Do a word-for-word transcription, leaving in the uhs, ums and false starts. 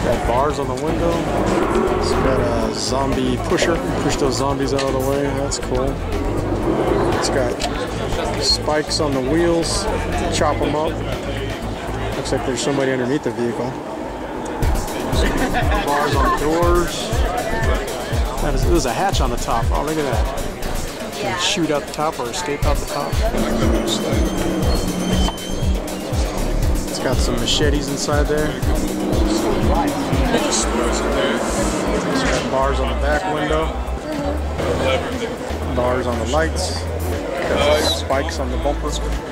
It's got bars on the window. It's got a zombie pusher. Push those zombies out of the way. That's cool. It's got spikes on the wheels. Chop them up. Looks like there's somebody underneath the vehicle. Bars on the doors. That is, there's a hatch on the top. Oh, look at that. You can shoot out the top or escape out the top. It's got some machetes inside there. It's got bars on the back window. Bars on the lights. Got spikes on the bumpers.